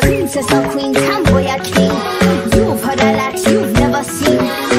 Princess or queen, tomboy or king, you've heard a lot, you've never seen.